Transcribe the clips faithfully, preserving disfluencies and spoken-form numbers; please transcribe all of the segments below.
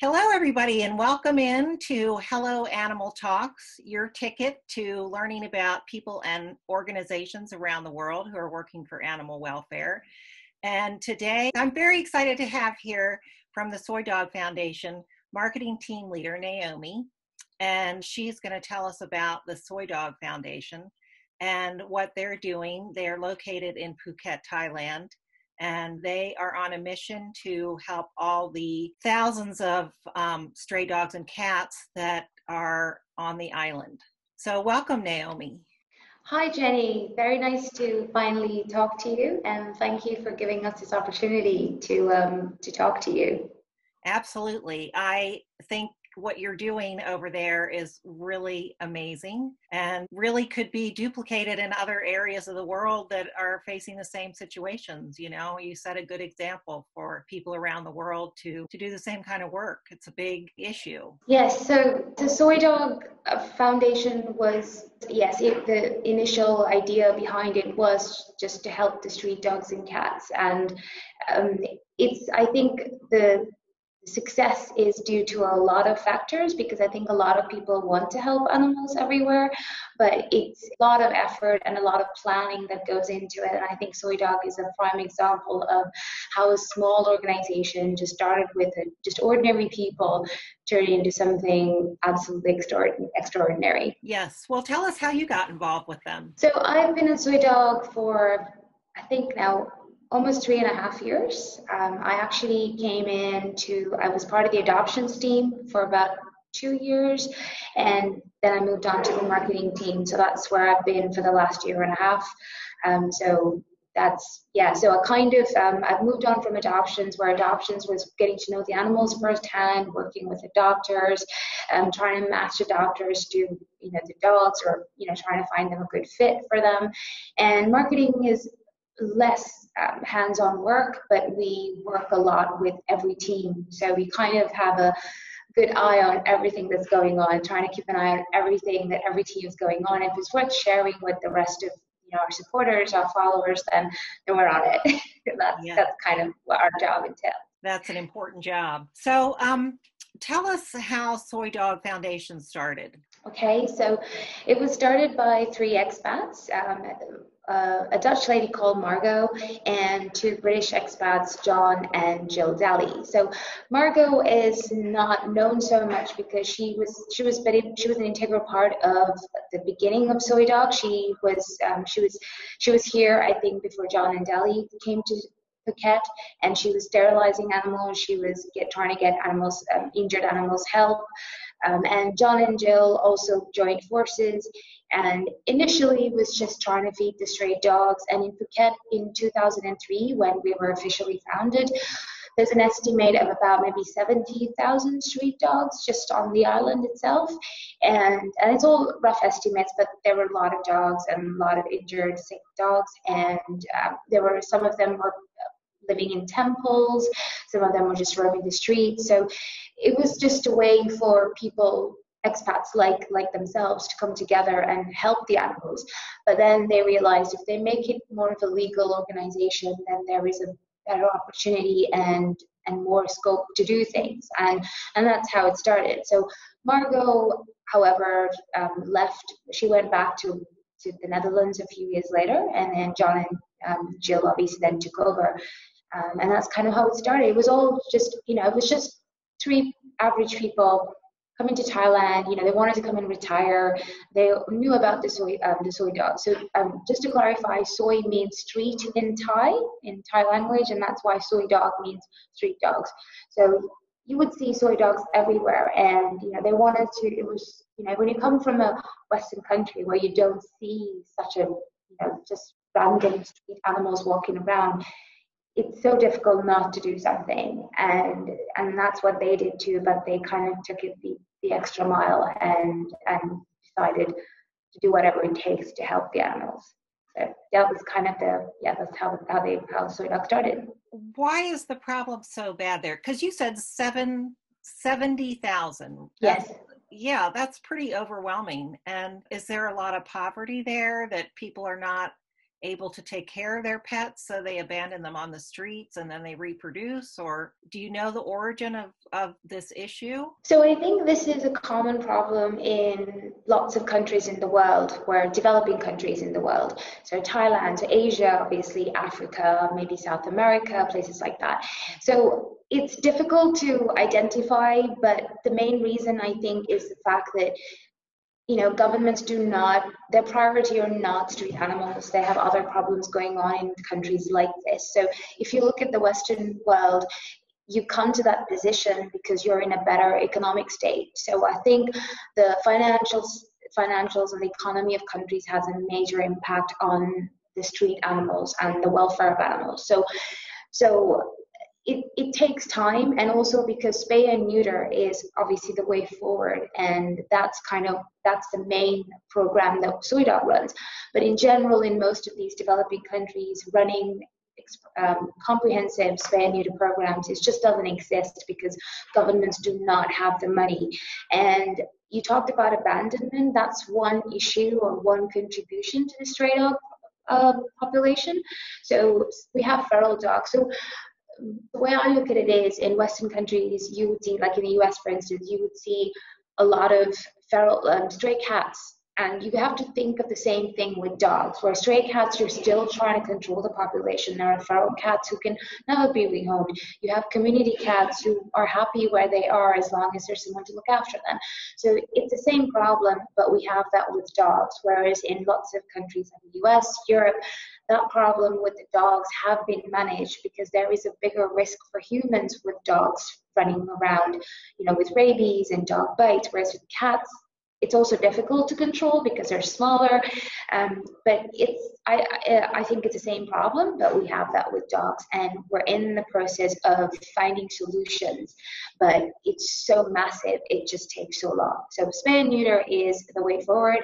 Hello, everybody, and welcome in to Hello Animal Talks, your ticket to learning about people and organizations around the world who are working for animal welfare. And today, I'm very excited to have here from the Soi Dog Foundation, marketing team leader, Naomi, and she's going to tell us about the Soi Dog Foundation and what they're doing. They're located in Phuket, Thailand. And they are on a mission to help all the thousands of um, stray dogs and cats that are on the island. So welcome, Naomi. Hi, Jenny. Very nice to finally talk to you. And thank you for giving us this opportunity to, um, to talk to you. Absolutely. I think what you're doing over there is really amazing and really could be duplicated in other areas of the world that are facing the same situations. You know, you set a good example for people around the world to, to do the same kind of work. It's a big issue. Yes. So the Soi Dog Foundation was, yes, it, the initial idea behind it was just to help the street dogs and cats. And um, it's, I think the success is due to a lot of factors, because I think a lot of people want to help animals everywhere, but it's a lot of effort and a lot of planning that goes into it. And I think Soi Dog is a prime example of how a small organization just started with a, just ordinary people turned into something absolutely extraordinary. Yes. Well, tell us how you got involved with them. So I've been at Soi Dog for, I think now, almost three and a half years. Um, I actually came in to, I was part of the adoptions team for about two years, and then I moved on to the marketing team. So that's where I've been for the last year and a half. Um, so that's, yeah, so I kind of, um, I've moved on from adoptions, where adoptions was getting to know the animals firsthand, working with adopters, um, trying to match adopters to, you know, the dogs, or, you know, trying to find them a good fit for them. And marketing is less um, hands-on work, but we work a lot with every team, so we kind of have a good eye on everything that's going on, trying to keep an eye on everything that every team is going on. If it's worth sharing with the rest of, you know, our supporters, our followers, then, then we're on it. that's, yeah. that's kind of what our job entails. That's an important job. So um tell us how Soi Dog Foundation started. Okay, so it was started by three expats, um, uh, a Dutch lady called Margot, and two British expats, John and Jill Daly. So Margot is not known so much because she was she was she was an integral part of the beginning of Soi Dog. She was um, she was she was here, I think, before John and Daly came to Phuket, and she was sterilizing animals. She was get, trying to get animals, um, injured animals, help. Um, and John and Jill also joined forces, and initially was just trying to feed the stray dogs. And in Phuket in two thousand three, when we were officially founded, there's an estimate of about maybe seventy thousand street dogs just on the island itself. And, and it's all rough estimates, but there were a lot of dogs and a lot of injured, sick dogs. And uh, there were, some of them were living in temples, some of them were just roaming the streets. So it was just a way for people, expats like like themselves, to come together and help the animals. But then they realized if they make it more of a legal organization, then there is a better opportunity and and more scope to do things. And and that's how it started. So Margot, however, um, left. She went back to to the Netherlands a few years later, and then John and um, Jill obviously then took over. Um, and that's kind of how it started. It was all just, you know, it was just three average people coming to Thailand. You know, they wanted to come and retire. They knew about the soy, um, the soy dog. So um, just to clarify, soy means street in Thai, in Thai language, and that's why soy dog means street dogs. So you would see soy dogs everywhere, and, you know, they wanted to, it was, you know, when you come from a Western country where you don't see such a, you know, just random street animals walking around, it's so difficult not to do something, and and that's what they did too. But they kind of took it the, the extra mile and and decided to do whatever it takes to help the animals. So that was kind of the, yeah, that's how how they how Soi Dog started. Why is the problem so bad there? Because you said seven seventy thousand. Yes. Yeah, that's pretty overwhelming. And is there a lot of poverty there that people are not able to take care of their pets, so they abandon them on the streets and then they reproduce? Or do you know the origin of, of this issue? So I think this is a common problem in lots of countries in the world, where developing countries in the world. So Thailand, Asia, obviously Africa, maybe South America, places like that. So it's difficult to identify, but the main reason I think is the fact that you know, governments do not, their priority are not street animals. They have other problems going on in countries like this. So if you look at the Western world, you come to that position because you're in a better economic state. So I think the financials, financials and the economy of countries has a major impact on the street animals and the welfare of animals. So, so It, it takes time, and also because spay and neuter is obviously the way forward, and that's kind of that's the main program that Soi Dog runs. But in general, in most of these developing countries, running um, comprehensive spay and neuter programs, it just doesn't exist because governments do not have the money. And you talked about abandonment. That's one issue or one contribution to the stray dog uh, population. So we have feral dogs. So the way I look at it is, in Western countries, you would see, like in the U S, for instance, you would see a lot of feral um, stray cats. And you have to think of the same thing with dogs, where stray cats, you're still trying to control the population. There are feral cats who can never be rehomed. You have community cats who are happy where they are as long as there's someone to look after them. So it's the same problem, but we have that with dogs, whereas in lots of countries like the U S, Europe, that problem with the dogs have been managed because there is a bigger risk for humans with dogs running around, you know, with rabies and dog bites, whereas with cats, it's also difficult to control because they're smaller, um, but it's I, I I think it's the same problem, but we have that with dogs, and we're in the process of finding solutions, but it's so massive, it just takes so long. So spay and neuter is the way forward,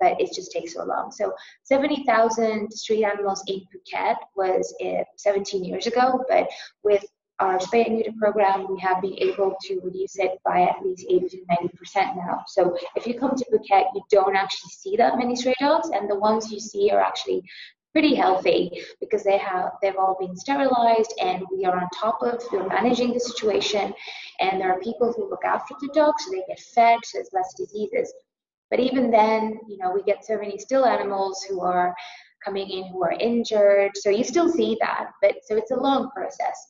but it just takes so long. So seventy thousand street animals in Phuket was uh, seventeen years ago, but with our spay and neuter program, we have been able to reduce it by at least eighty to ninety percent now. So if you come to Phuket, you don't actually see that many stray dogs, and the ones you see are actually pretty healthy because they have they've all been sterilized, and we are on top of we're managing the situation, and there are people who look after the dogs, so they get fed, so there's less diseases. But even then, you know, we get so many still animals who are coming in who are injured, so you still see that, but so it's a long process.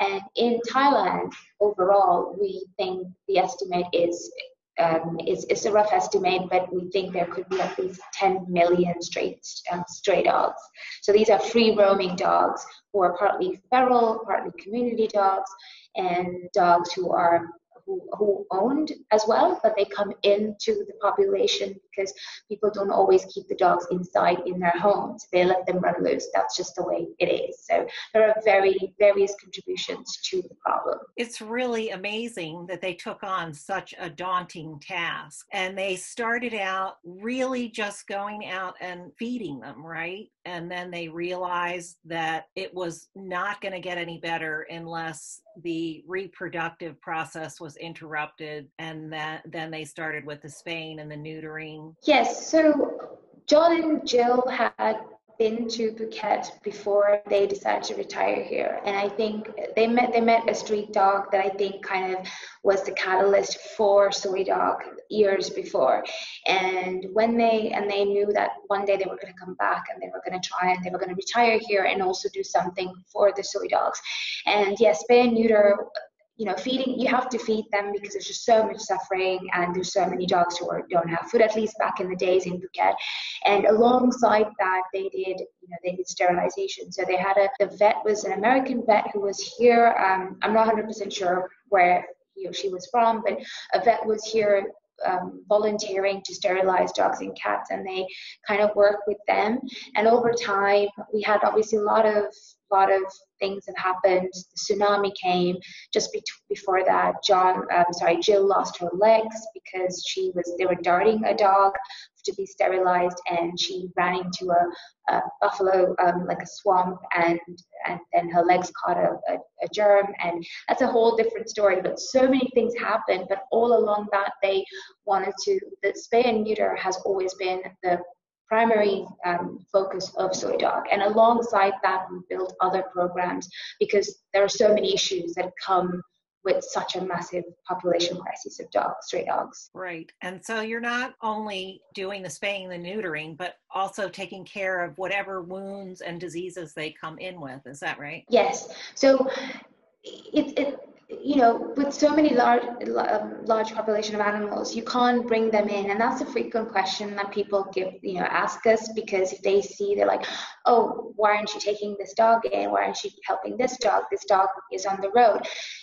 And in Thailand, overall, we think the estimate is, um, is, it's a rough estimate, but we think there could be at least ten million stray, um, stray dogs. So these are free roaming dogs who are partly feral, partly community dogs, and dogs who are who, who owned as well, but they come into the population because people don't always keep the dogs inside in their homes. They let them run loose. That's just the way it is. So there are very various contributions to the problem. It's really amazing that they took on such a daunting task, and they started out really just going out and feeding them, right? And then they realized that it was not going to get any better unless the reproductive process was interrupted, and that then they started with the spaying and the neutering. Yes, so John and Jill had been to Phuket before they decided to retire here, and I think they met they met a street dog that I think kind of was the catalyst for Soi Dog years before. And when they and they knew that one day they were going to come back, and they were going to try, and they were going to retire here and also do something for the Soi Dogs. And yes, spay and neuter, you know, feeding, you have to feed them because there's just so much suffering, and there's so many dogs who are, don't have food, at least back in the days in Phuket. And alongside that, they did, you know, they did sterilization. So they had a, the vet was an American vet who was here. Um, I'm not one hundred percent sure where he or she was from, but a vet was here Um, volunteering to sterilize dogs and cats, and they kind of work with them. And over time, we had obviously a lot of lot of things have happened. The tsunami came just be- before that. John, um, sorry, Jill lost her legs because she was they were darting a dog to be sterilized, and she ran into a, a buffalo, um, like a swamp, and and then her legs caught a, a, a germ, and that's a whole different story. But so many things happened, but all along that they wanted to, the spay and neuter has always been the primary um, focus of Soi Dog. And alongside that, we built other programs because there are so many issues that come with such a massive population crisis of dogs, stray dogs. Right. And so you're not only doing the spaying and the neutering, but also taking care of whatever wounds and diseases they come in with. Is that right? Yes. So it, it you know, with so many large, large population of animals, you can't bring them in. And that's a frequent question that people give, you know, ask us, because if they see, they're like, oh, why aren't you taking this dog in? Why aren't you helping this dog? This dog is on the road.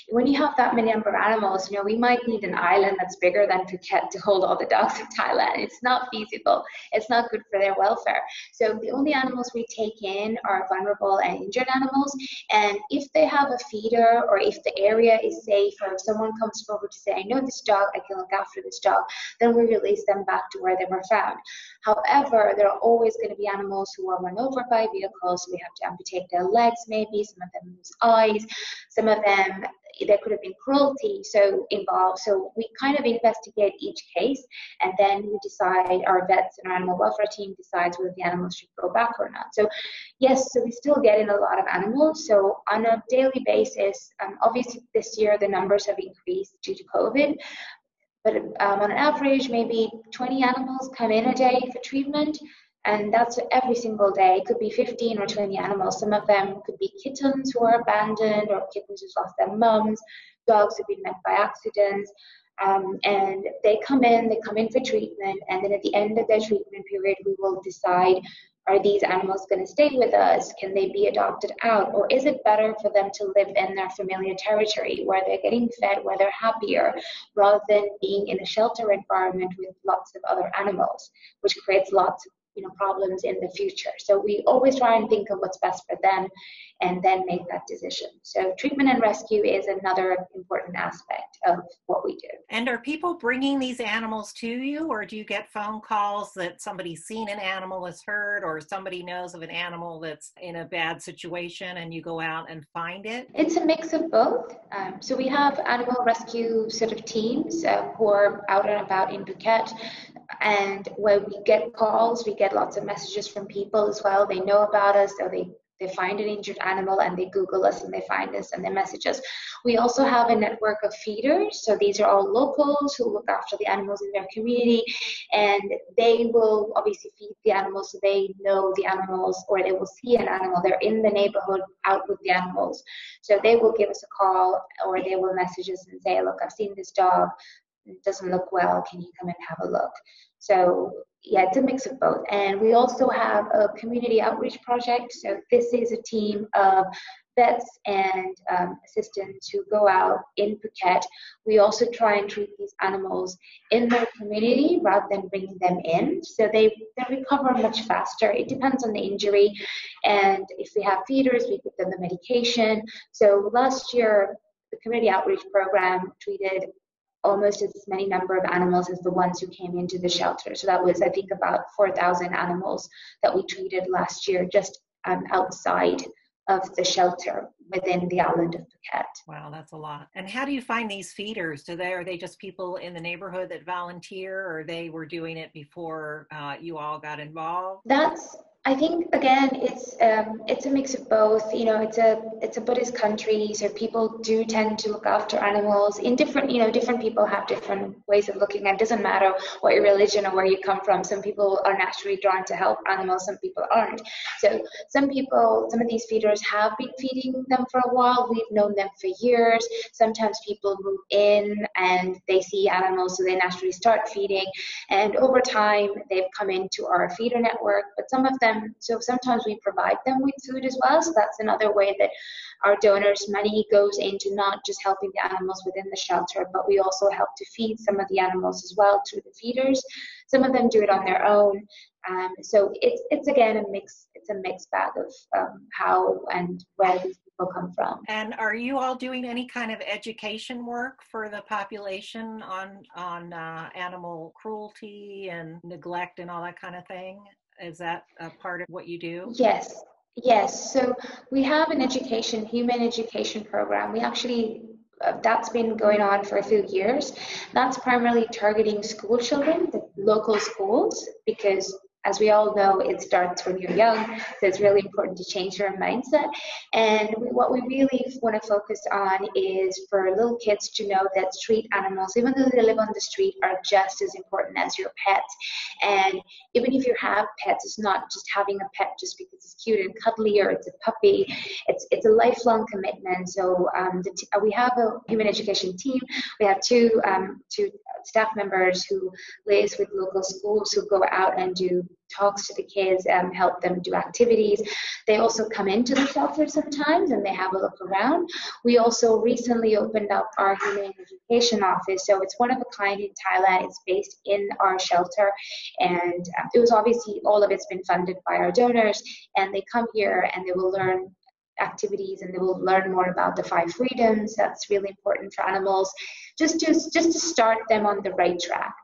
When you have that many number of animals, you know, we might need an island that's bigger than Phuket to hold all the dogs of Thailand. It's not feasible. It's not good for their welfare. So the only animals we take in are vulnerable and injured animals. And if they have a feeder, or if the area is safe, or if someone comes forward to say, I know this dog, I can look after this dog, then we release them back to where they were found. However, there are always going to be animals who are run over by vehicles. We have to amputate their legs, maybe some of them lose eyes, some of them there could have been cruelty so involved. So we kind of investigate each case, and then we decide, our vets and our animal welfare team decides whether the animals should go back or not. So yes, so we still get in a lot of animals. So on a daily basis, um, obviously this year the numbers have increased due to COVID, but um, on average maybe twenty animals come in a day for treatment. And that's every single day. It could be fifteen or twenty animals. Some of them could be kittens who are abandoned, or kittens who've lost their mums, dogs who've been met by accidents. Um, and they come in, they come in for treatment, and then at the end of their treatment period, we will decide, are these animals going to stay with us? Can they be adopted out? Or is it better for them to live in their familiar territory where they're getting fed, where they're happier, rather than being in a shelter environment with lots of other animals, which creates lots of you know, problems in the future. So we always try and think of what's best for them and then make that decision. So treatment and rescue is another important aspect of what we do. And are people bringing these animals to you, or do you get phone calls that somebody's seen an animal that's hurt, or somebody knows of an animal that's in a bad situation and you go out and find it? It's a mix of both. Um, so we have animal rescue sort of teams uh, who are out and about in Phuket, and where we get calls, we get lots of messages from people as well. They know about us, so they They find an injured animal and they Google us and they find us and they message us. We also have a network of feeders. So these are all locals who look after the animals in their community, and they will obviously feed the animals. So they know the animals, or they will see an animal. They're in the neighborhood out with the animals. So they will give us a call, or they will message us and say, look, I've seen this dog. It doesn't look well. Can you come and have a look? So yeah, it's a mix of both. And we also have a community outreach project. So this is a team of vets and um, assistants who go out in Phuket. We also try and treat these animals in their community rather than bringing them in. So they, they recover much faster. It depends on the injury. And if we have feeders, we give them the medication. So last year, the community outreach program treated almost as many number of animals as the ones who came into the shelter. So that was, I think, about four thousand animals that we treated last year, just um, outside of the shelter within the island of Phuket. Wow, that's a lot. And how do you find these feeders? Do they, are they just people in the neighborhood that volunteer, or they were doing it before uh, you all got involved? That's, I think, again, it's um, it's a mix of both. You know, it's a it's a Buddhist country, so people do tend to look after animals in different, you know, different people have different ways of looking at it. It doesn't matter what your religion or where you come from. Some people are naturally drawn to help animals, some people aren't. So some people, some of these feeders have been feeding them for a while. We've known them for years. Sometimes people move in and they see animals, so they naturally start feeding. And over time, they've come into our feeder network, but some of them, so sometimes we provide them with food as well. So that's another way that our donors' money goes into not just helping the animals within the shelter, but we also help to feed some of the animals as well through the feeders. Some of them do it on their own. Um, so it's, it's again, a mix, it's a mixed bag of um, how and where these people come from. And are you all doing any kind of education work for the population on, on uh, animal cruelty and neglect and all that kind of thing? Is that a part of what you do? Yes. Yes. So we have an education, human education program. We actually, uh, that's been going on for a few years. That's primarily targeting school children, the local schools, because As we all know, it starts when you're young, so it's really important to change your mindset. And we, what we really want to focus on is for little kids to know that street animals, even though they live on the street, are just as important as your pets. And even if you have pets, it's not just having a pet just because it's cute and cuddly or it's a puppy. It's, it's a lifelong commitment. So um, the t we have a human education team. We have two, um, two staff members who liaise with local schools, who go out and do talks to the kids, um, help them do activities. They also come into the shelter sometimes and they have a look around. We also recently opened up our human education office, so it's one of a kind in Thailand. It's based in our shelter, and um, it was obviously, all of it's been funded by our donors, and they come here and they will learn activities and they will learn more about the five freedoms. That's really important for animals, just to, just to start them on the right track.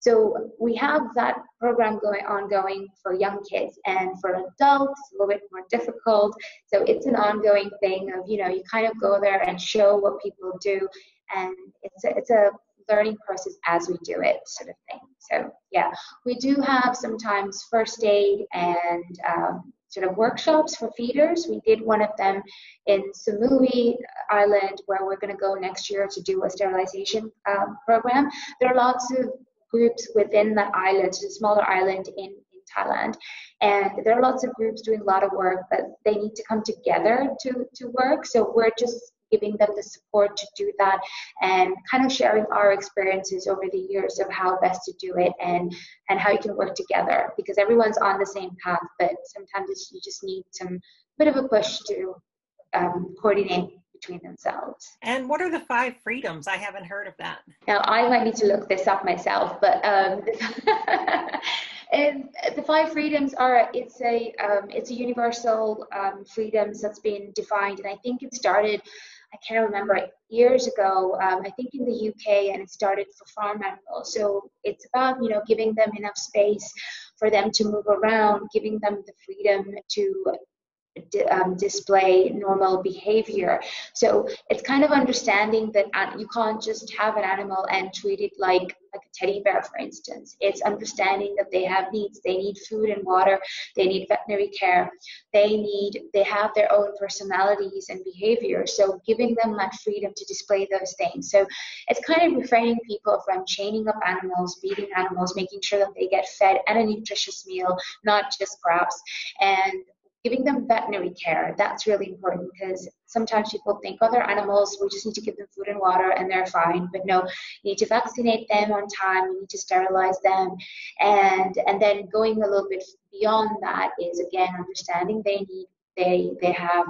So we have that program going ongoing for young kids, and for adults a little bit more difficult. So it's an ongoing thing of, you know, you kind of go there and show what people do, and it's a, it's a learning process as we do it, sort of thing. So yeah, we do have sometimes first aid and um, sort of workshops for feeders. We did one of them in Samui Island, where we're going to go next year to do a sterilization um, program. There are lots of groups within that island, a smaller island in, in Thailand, and there are lots of groups doing a lot of work, but they need to come together to, to work. So we're just giving them the support to do that, and kind of sharing our experiences over the years of how best to do it, and, and how you can work together, because everyone's on the same path, but sometimes it's, you just need some bit of a push to um, coordinate between themselves. And what are the five freedoms? I haven't heard of that. Now, I might need to look this up myself, but um, and the five freedoms are, it's a, um, it's a universal um, freedoms that's been defined, and I think it started, I can't remember, years ago, um, I think in the U K, and it started for farm animals. So it's about, you know, giving them enough space for them to move around, giving them the freedom to Um, display normal behavior. So it's kind of understanding that you can't just have an animal and treat it like, like a teddy bear, for instance. It's understanding that they have needs. They need food and water. They need veterinary care. They need, they have their own personalities and behavior. So giving them that freedom to display those things. So it's kind of refraining people from chaining up animals, beating animals, making sure that they get fed and a nutritious meal, not just scraps. And giving them veterinary care, that's really important, because sometimes people think, oh, they're animals, we just need to give them food and water and they're fine. But no, you need to vaccinate them on time, you need to sterilize them. And, and then going a little bit beyond that is, again, understanding they need, they, they have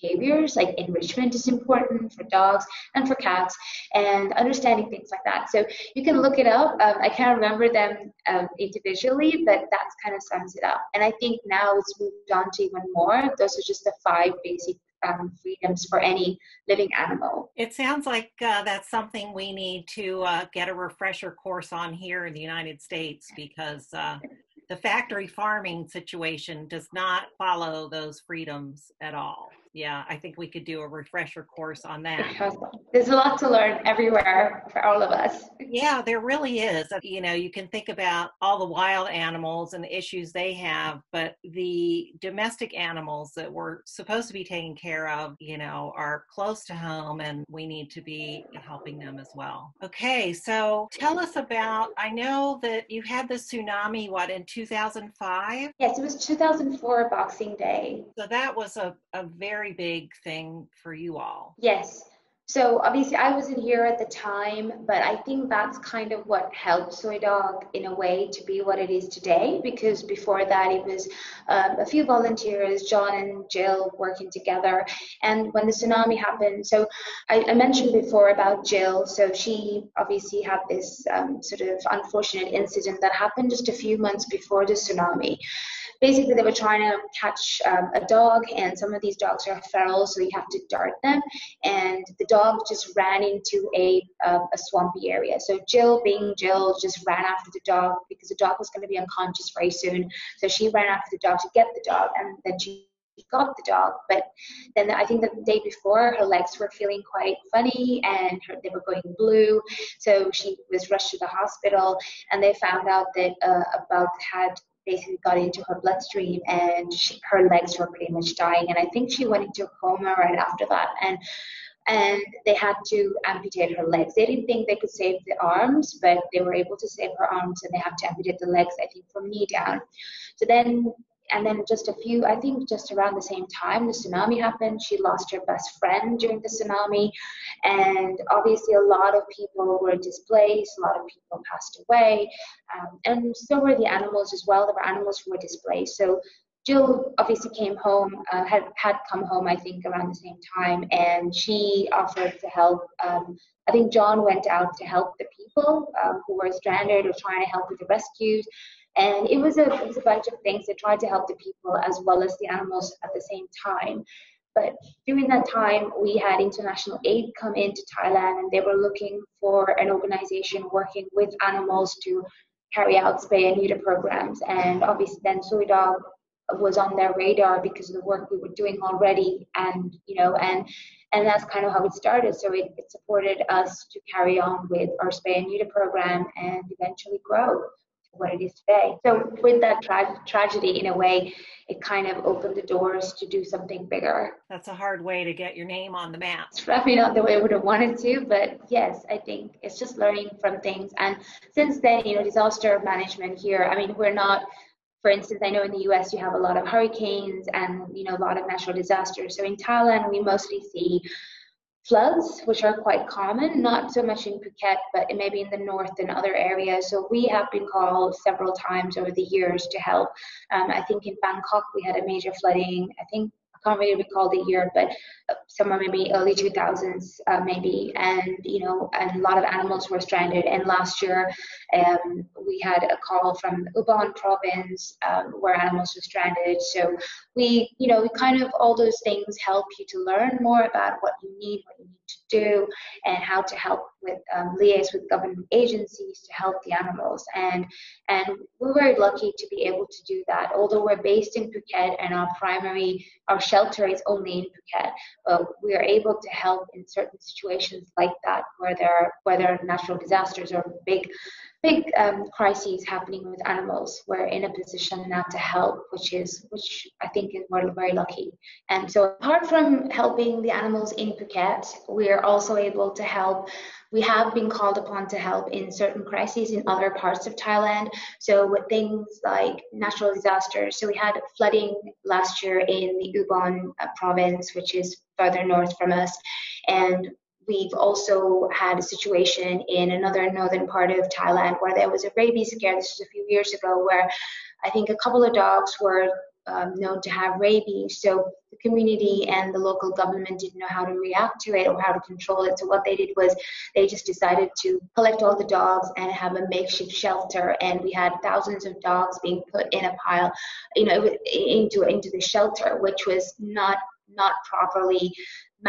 behaviors, like enrichment is important for dogs and for cats, and understanding things like that. So you can look it up. Um, I can't remember them um, individually, but that kind of sums it up. And I think now it's moved on to even more. Those are just the five basic um, freedoms for any living animal. It sounds like uh, that's something we need to uh, get a refresher course on here in the United States, because uh, the factory farming situation does not follow those freedoms at all. Yeah, I think we could do a refresher course on that. There's a lot to learn everywhere for all of us. Yeah, there really is. You know, you can think about all the wild animals and the issues they have, but the domestic animals that we're supposed to be taking care of, you know, are close to home, and we need to be helping them as well. Okay, so tell us about, I know that you had the tsunami, what, in two thousand five? Yes, it was two thousand four, Boxing Day. So that was a, a very big thing for you all. Yes. So obviously I wasn't here at the time, but I think that's kind of what helped Soi Dog in a way to be what it is today, because before that it was um, a few volunteers, John and Jill, working together. And when the tsunami happened, so I, I mentioned before about Jill, so she obviously had this um, sort of unfortunate incident that happened just a few months before the tsunami. Basically, they were trying to catch um, a dog, and some of these dogs are feral, so you have to dart them. And the dog just ran into a, uh, a swampy area. So Jill, being Jill, just ran after the dog, because the dog was going to be unconscious very soon. So she ran after the dog to get the dog, and then she got the dog. But then I think the day before, her legs were feeling quite funny, and her, they were going blue. So she was rushed to the hospital, and they found out that uh, about had basically got into her bloodstream, and she, her legs were pretty much dying. And I think she went into a coma right after that. And and they had to amputate her legs. They didn't think they could save the arms, but they were able to save her arms, and they have to amputate the legs, I think, from knee down. So then, and then just a few, I think just around the same time, the tsunami happened. She lost her best friend during the tsunami. And obviously a lot of people were displaced. A lot of people passed away. Um, and so were the animals as well. There were animals who were displaced. So Jill obviously came home, uh, had, had come home, I think, around the same time, and she offered to help. Um, I think John went out to help the people um, who were stranded or trying to help with the rescues. And it was, a, it was a bunch of things. They tried to help the people as well as the animals at the same time. But during that time, we had international aid come into Thailand, and they were looking for an organization working with animals to carry out spay and neuter programs. And obviously then Soi Dog was on their radar because of the work we were doing already, and you know, and and that's kind of how it started. So it, it supported us to carry on with our spay and neuter program and eventually grow to what it is today. So with that tra- tragedy, in a way, it kind of opened the doors to do something bigger. That's a hard way to get your name on the map. It's probably not the way I would have wanted to, but yes, I think it's just learning from things. And since then, you know, disaster management here, I mean, we're not, for instance, I know in the U S you have a lot of hurricanes and, you know, a lot of natural disasters. So in Thailand, we mostly see floods, which are quite common, not so much in Phuket, but maybe in the north and other areas. So we have been called several times over the years to help. Um, I think in Bangkok, we had a major flooding. I think I can't really recall the year, but somewhere maybe early two thousands, uh, maybe, and you know, and a lot of animals were stranded. And last year, um, we had a call from Ubon province um, where animals were stranded. So we, you know, we kind of, all those things help you to learn more about what you need, what you need to do, and how to help with um, liaise with government agencies to help the animals. And and we were lucky to be able to do that. Although we're based in Phuket and our primary, our shelter is only in Phuket, but we are able to help in certain situations like that, where there are, where there are natural disasters or big, big um, crises happening with animals. We're in a position now to help, which is, which I think is, we're very lucky. And so apart from helping the animals in Phuket, we are also able to help. We have been called upon to help in certain crises in other parts of Thailand. So with things like natural disasters, so we had flooding last year in the Ubon province, which is further north from us. And we've also had a situation in another northern part of Thailand where there was a rabies scare. This was a few years ago, where I think a couple of dogs were Um, known to have rabies. So the community and the local government didn't know how to react to it or how to control it. So what they did was they just decided to collect all the dogs and have a makeshift shelter. And we had thousands of dogs being put in a pile, you know, into into the shelter, which was not not properly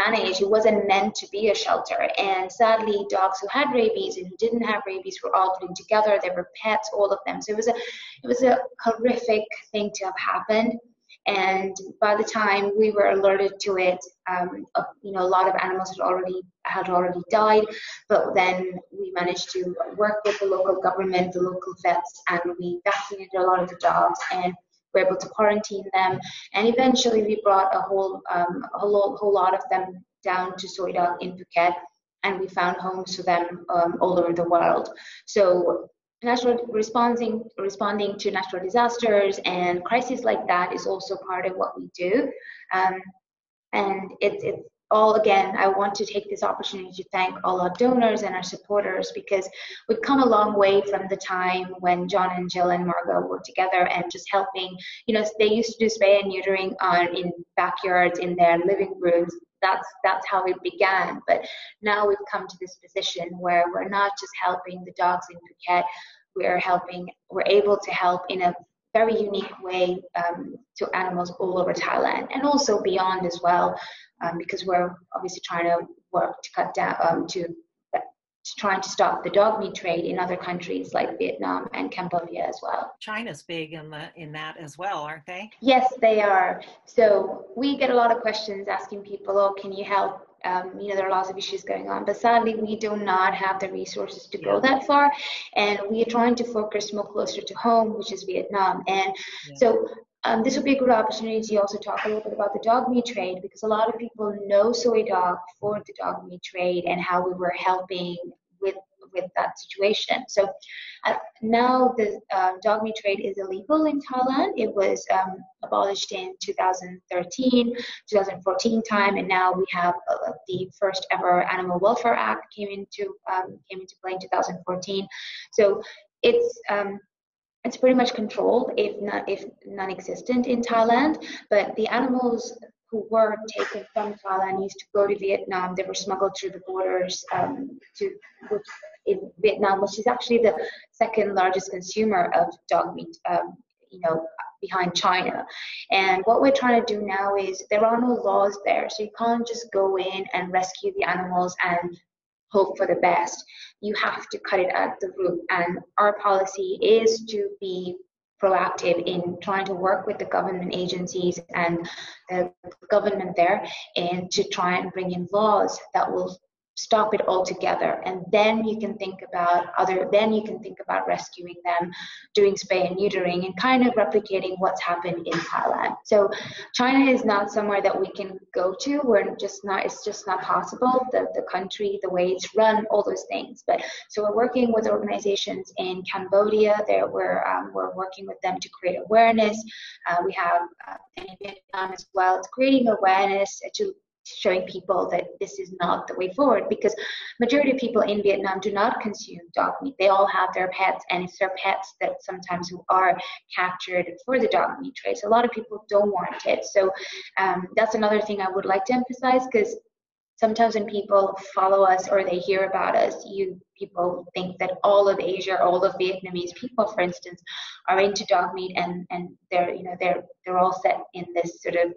managed. It wasn't meant to be a shelter. And sadly, dogs who had rabies and who didn't have rabies were all put in together. They were pets, all of them. So it was a, it was a horrific thing to have happened. And by the time we were alerted to it, um, you know, a lot of animals had already had already died. But then we managed to work with the local government, the local vets, and we vaccinated a lot of the dogs, and we're able to quarantine them, and eventually we brought a whole, um, a whole, whole lot of them down to Soi Dog in Phuket, and we found homes for them um, all over the world. So, natural responding, responding to natural disasters and crises like that is also part of what we do, um, and it's it's all, again, I want to take this opportunity to thank all our donors and our supporters, because we've come a long way from the time when John and Jill and Margot were together and just helping. You know, they used to do spay and neutering on, in backyards, in their living rooms. That's that's how it began. But now we've come to this position where we're not just helping the dogs in Phuket. We're helping. We're able to help in a very unique way um, to animals all over Thailand, and also beyond as well, um, because we're obviously trying to work to cut down, um, to, to trying to stop the dog meat trade in other countries like Vietnam and Cambodia as well. China's big in, the, in that as well, aren't they? Yes, they are. So we get a lot of questions asking people, oh, can you help um, you know, there are lots of issues going on, but sadly we do not have the resources to go that far, and we are trying to focus more closer to home, which is Vietnam. And yeah. so um, this would be a good opportunity to also talk a little bit about the dog meat trade, because a lot of people know Soi Dog for the dog meat trade and how we were helping with with that situation. So uh, now the uh, dog meat trade is illegal in Thailand. It was um, abolished in two thousand thirteen, two thousand fourteen time, and now we have uh, the first ever Animal Welfare Act came into um, came into play in two thousand fourteen. So it's um, it's pretty much controlled, if not if non-existent in Thailand. But the animals who were taken from Thailand used to go to Vietnam. They were smuggled through the borders um, to which in Vietnam, which is actually the second largest consumer of dog meat, um, you know, behind China. And what we're trying to do now is there are no laws there, so you can't just go in and rescue the animals and hope for the best. You have to cut it at the root. And our policy is to be proactive in trying to work with the government agencies and the government there, and to try and bring in laws that will stop it altogether. And then you can think about other, then you can think about rescuing them, doing spay and neutering, and kind of replicating what's happened in Thailand. So China is not somewhere that we can go to. We're just not, it's just not possible. The, the country, the way it's run, all those things. But so we're working with organizations in Cambodia. There we're, um, we're working with them to create awareness. Uh, we have uh, in Vietnam as well. It's creating awareness to showing people that this is not the way forward, because majority of people in Vietnam do not consume dog meat. They all have their pets, and it's their pets that sometimes who are captured for the dog meat trade. So a lot of people don't want it. So um, that's another thing I would like to emphasize, because sometimes when people follow us or they hear about us, you people think that all of Asia, all of Vietnamese people, for instance, are into dog meat, and and they're you know they're they're all set in this sort of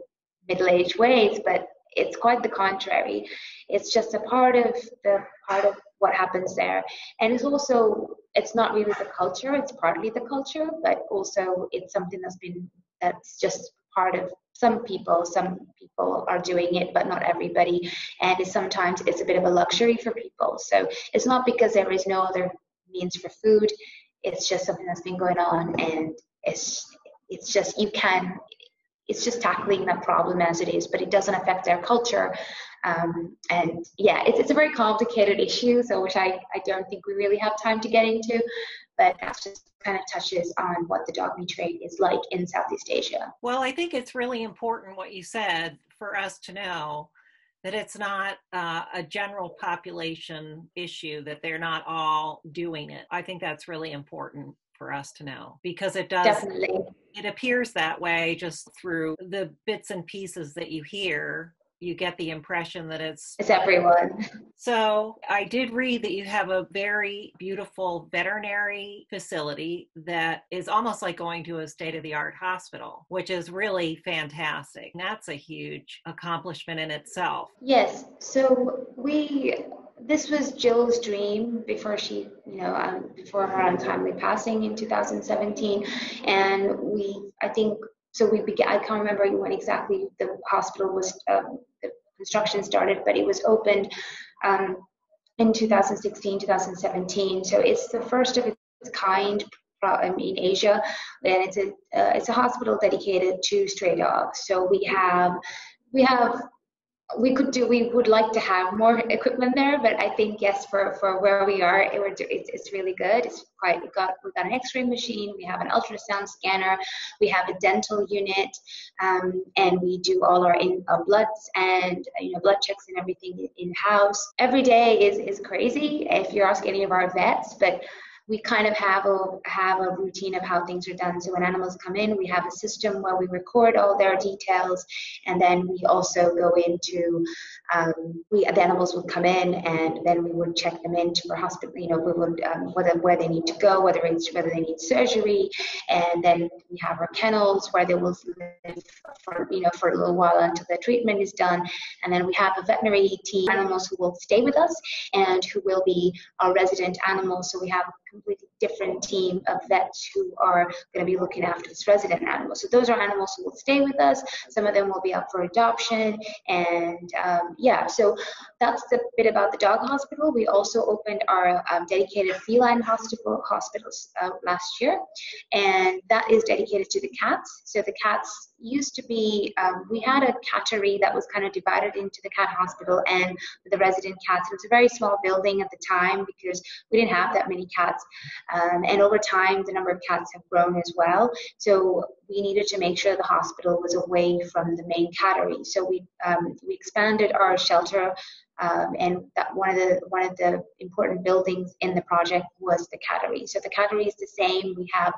middle-aged ways, but it's quite the contrary. It's just a part of the part of what happens there, and it's also it's not really the culture. It's partly the culture, but also it's something that's been that's just part of some people. Some people are doing it, but not everybody. And it's, sometimes it's a bit of a luxury for people. So it's not because there is no other means for food. It's just something that's been going on, and it's it's just you can. It's just tackling that problem as it is, but it doesn't affect their culture. Um, and yeah, it's, it's a very complicated issue, so which I, I don't think we really have time to get into, but that just kind of touches on what the dog meat trade is like in Southeast Asia. Well, I think it's really important what you said for us to know that it's not uh, a general population issue, that they're not all doing it. I think that's really important for us to know, because it does. Definitely. It appears that way just through the bits and pieces that you hear. You get the impression that it's... It's everyone. So I did read that you have a very beautiful veterinary facility that is almost like going to a state-of-the-art hospital, which is really fantastic. That's a huge accomplishment in itself. Yes. So we... This was Jill's dream before she, you know, um, before her untimely passing in two thousand seventeen, and we, I think, so we began. I can't remember when exactly the hospital was, um, the construction started, but it was opened um, in two thousand sixteen, two thousand seventeen. So it's the first of its kind in Asia, and it's a uh, it's a hospital dedicated to stray dogs. So we have we have. We could do. We would like to have more equipment there, but I think yes, for, for where we are, it would do, it's it's really good. It's quite. We got we got an X-ray machine. We have an ultrasound scanner. We have a dental unit, um, and we do all our in our bloods and you know blood checks and everything in house. Every day is is crazy if you ask any of our vets, but we kind of have a have a routine of how things are done. So when animals come in, we have a system where we record all their details, and then we also go into um, we the animals would come in, and then we would check them into our hospital. You know, we would um, whether where they need to go, whether it's whether they need surgery, and then we have our kennels where they will live for you know for a little while until the treatment is done, and then we have a veterinary team animals who will stay with us and who will be our resident animals. So we have completely different team of vets who are going to be looking after this resident animal. So those are animals who will stay with us. Some of them will be up for adoption. And um, yeah, so that's the bit about the dog hospital. We also opened our um, dedicated feline hospital hospitals uh, last year. And that is dedicated to the cats. So the cats used to be, um, we had a cattery that was kind of divided into the cat hospital and the resident cats. It was a very small building at the time because we didn't have that many cats. Um, and over time, the number of cats have grown as well. So we needed to make sure the hospital was away from the main cattery. So we, um, we expanded our shelter. Um, and that one of the one of the important buildings in the project was the cattery. So the cattery is the same. We have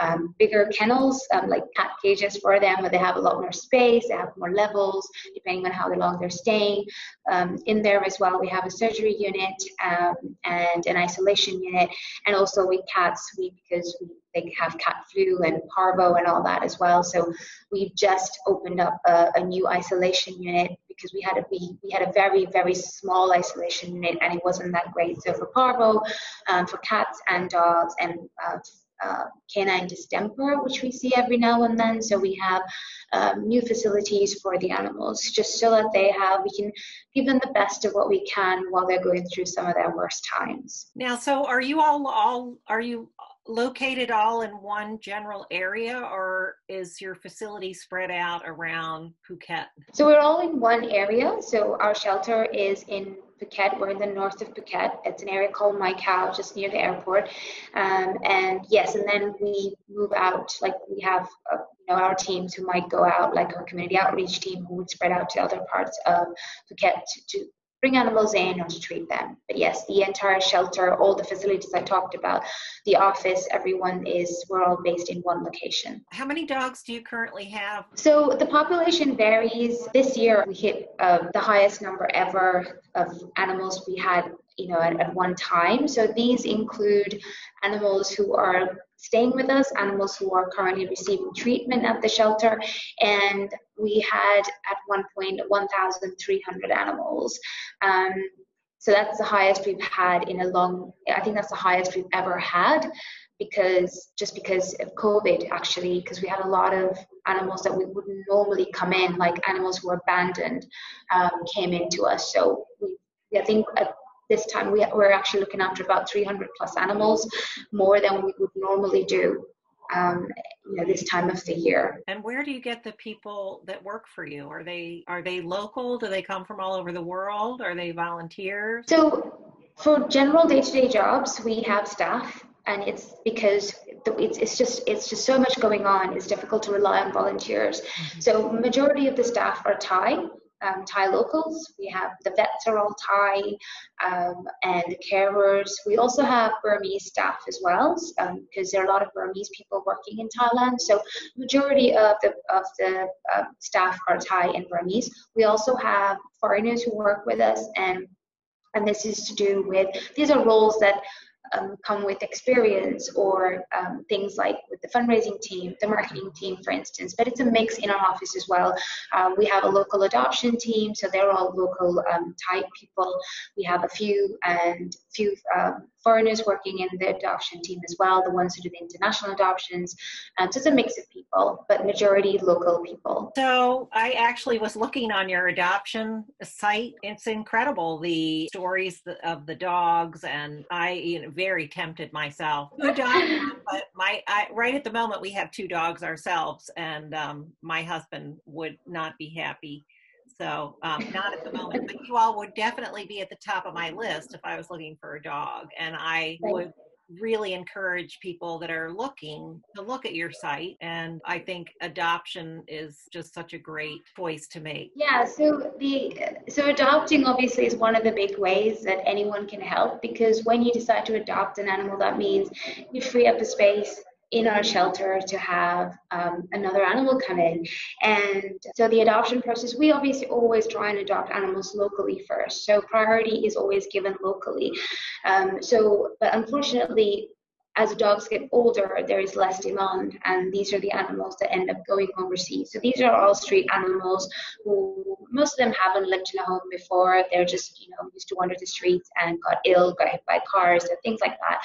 um, bigger kennels, um, like cat cages for them, but they have a lot more space. They have more levels depending on how long they're staying. Um, in there as well, we have a surgery unit um, and an isolation unit, and also with cats, we because we. They have cat flu and parvo and all that as well. So we just opened up a, a new isolation unit because we had a we, we had a very very small isolation unit and it wasn't that great. So for parvo, um, for cats and dogs and uh, uh, canine distemper, which we see every now and then. So we have um, new facilities for the animals just so that they have we can give them the best of what we can while they're going through some of their worst times. Now, so are you all all are you? located all in one general area, or is your facility spread out around Phuket? So we're all in one area. So our shelter is in Phuket. We're in the north of Phuket. It's an area called Mai Khao, just near the airport. Um, and yes, and then we move out, like we have uh, you know, our teams who might go out, like our community outreach team who would spread out to other parts of Phuket to, to bring animals in or to treat them. But yes, the entire shelter, all the facilities I talked about, the office, everyone is, we're all based in one location. How many dogs do you currently have? So the population varies. This year we hit uh, the highest number ever of animals we had, you know, at, at one time. So these include animals who are staying with us, animals who are currently receiving treatment at the shelter, and we had at one point one thousand three hundred animals. Um, so that's the highest we've had in a long, I think that's the highest we've ever had because just because of COVID actually, because we had a lot of animals that we wouldn't normally come in, like animals who were abandoned um, came into us. So we, I think at this time we, we're actually looking after about three hundred plus animals, more than we would normally do. Um, you know, this time of the year. And where do you get the people that work for you? Are they are they local? Do they come from all over the world? Are they volunteers? So for general day-to-day jobs, we have staff, and it's because it's it's just it's just so much going on. It's difficult to rely on volunteers. Mm-hmm. So majority of the staff are Thai. Um, Thai locals, we have the vets are all Thai, um, and the carers. We also have Burmese staff as well, because um, there are a lot of Burmese people working in Thailand. So majority of the of the uh, staff are Thai and Burmese. We also have foreigners who work with us, and and this is to do with these are roles that. Um, come with experience or um, things like with the fundraising team, the marketing team, for instance. But it's a mix in our office as well. Um, we have a local adoption team, so they're all local um, Thai people. We have a few and few um, foreigners working in the adoption team as well, the ones who do the international adoptions. Um, so it's a mix of people, but majority local people. So I actually was looking on your adoption site. It's incredible, the stories of the dogs, and I, you know, very tempted myself to adopt, but my, I, right at the moment we have two dogs ourselves, and um, my husband would not be happy. So um, not at the moment, but you all would definitely be at the top of my list if I was looking for a dog. And I would really encourage people that are looking to look at your site. And I think adoption is just such a great choice to make. Yeah, so the so adopting obviously is one of the big ways that anyone can help, because when you decide to adopt an animal, that means you free up a space in our shelter to have um, another animal come in. And so the adoption process, we obviously always try and adopt animals locally first. So priority is always given locally. Um, so, but unfortunately, as dogs get older, there is less demand, and these are the animals that end up going overseas. So these are all street animals who, most of them haven't lived in a home before. They're just, you know, used to wander the streets and got ill, got hit by cars and things like that.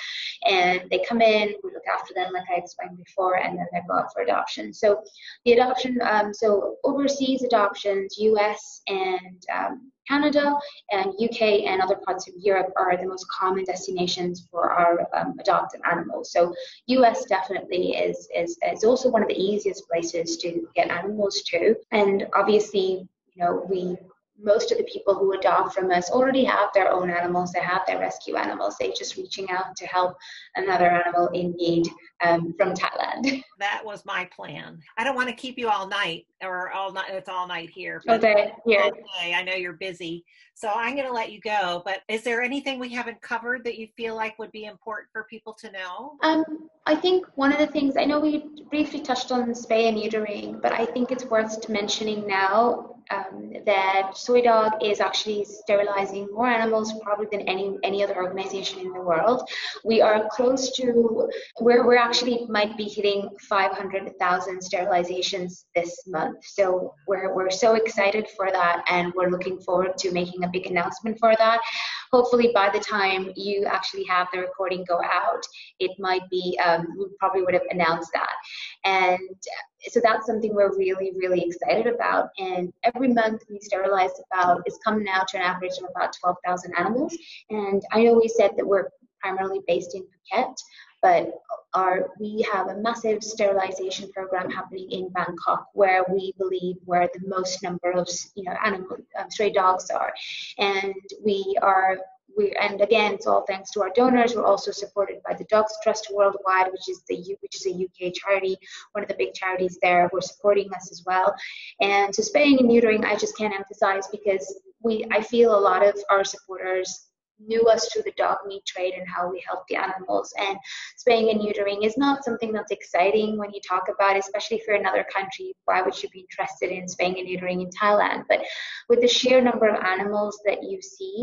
And they come in, we look after them like I explained before, and then they go out for adoption. So the adoption, um, so overseas adoptions, U S and um, Canada and U K and other parts of Europe are the most common destinations for our um, adopted animals. So U S definitely is, is, is also one of the easiest places to get animals to. And obviously, you know, we, most of the people who adopt from us already have their own animals. They have their rescue animals. They're just reaching out to help another animal in need um, from Thailand. That was my plan. I don't want to keep you all night, or all night. It's all night here. But okay. Yeah. Okay. I know you're busy, so I'm going to let you go. But is there anything we haven't covered that you feel like would be important for people to know? Um, I think one of the things, I know we briefly touched on spay and neutering, but I think it's worth mentioning now. Um, that Soi Dog is actually sterilizing more animals probably than any any other organization in the world. We are close to where we're actually might be hitting five hundred thousand sterilizations this month. So we're we're so excited for that, and we're looking forward to making a big announcement for that. Hopefully, by the time you actually have the recording go out, it might be um, we probably would have announced that. And so that's something we're really, really excited about. And every month we sterilize about, it's coming out to an average of about twelve thousand animals. And I know we said that we're primarily based in Phuket, but our, we have a massive sterilization program happening in Bangkok, where we believe where the most number of you know animal um, stray dogs are. And we are We, and again, it's all thanks to our donors. We're also supported by the Dogs Trust worldwide, which is the which is a U K charity, one of the big charities there. We're supporting us as well. And so spaying and neutering, I just can't emphasize, because we I feel a lot of our supporters knew us through the dog meat trade and how we help the animals. And spaying and neutering is not something that's exciting when you talk about it, especially if you're in another country. Why would you be interested in spaying and neutering in Thailand? But with the sheer number of animals that you see,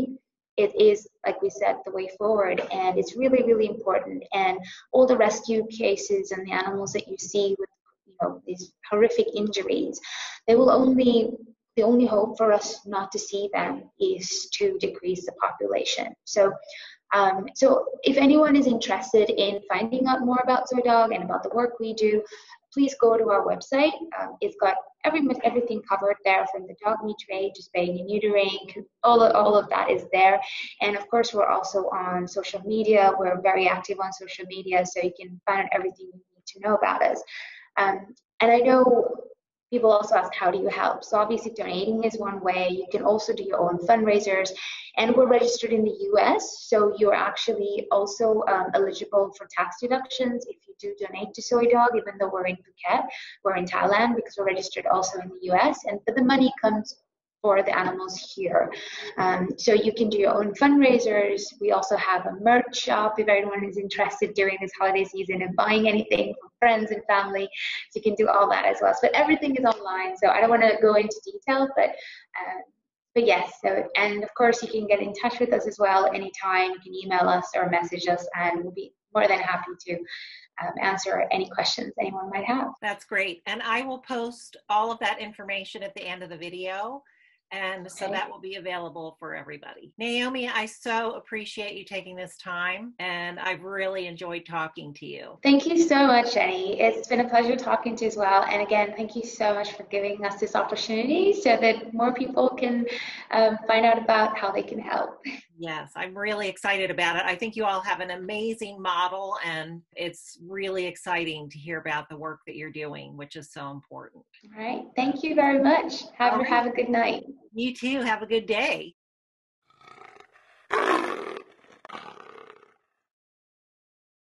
it is, like we said, the way forward, and it's really, really important. And all the rescue cases and the animals that you see with, you know, these horrific injuries, they will only, the only hope for us not to see them is to decrease the population. So, um, so if anyone is interested in finding out more about Soi Dog and about the work we do, please go to our website. Um, it's got every everything covered there, from the dog meat trade to spaying and neutering. All of, all of that is there. And of course, we're also on social media. We're very active on social media, so you can find out everything you need to know about us. Um, and I know people also ask, how do you help? So obviously donating is one way. You can also do your own fundraisers. And we're registered in the U S, so you're actually also um, eligible for tax deductions if you do donate to Soi Dog, even though we're in Phuket, we're in Thailand, because we're registered also in the U S, and but the money comes for the animals here. Um, so you can do your own fundraisers. We also have a merch shop if anyone is interested during this holiday season and buying anything from friends and family. So you can do all that as well. But everything is online, so I don't want to go into detail, but uh, But yes, so, and of course you can get in touch with us as well anytime. You can email us or message us, and we'll be more than happy to um, answer any questions anyone might have. That's great. And I will post all of that information at the end of the video. And so that will be available for everybody. Naomi, I so appreciate you taking this time, and I've really enjoyed talking to you. Thank you so much, Jenny. It's been a pleasure talking to you as well. And again, thank you so much for giving us this opportunity so that more people can um, find out about how they can help. Yes, I'm really excited about it. I think you all have an amazing model, and it's really exciting to hear about the work that you're doing, which is so important. All right. Thank you very much. Have, have a good night. You too. Have a good day.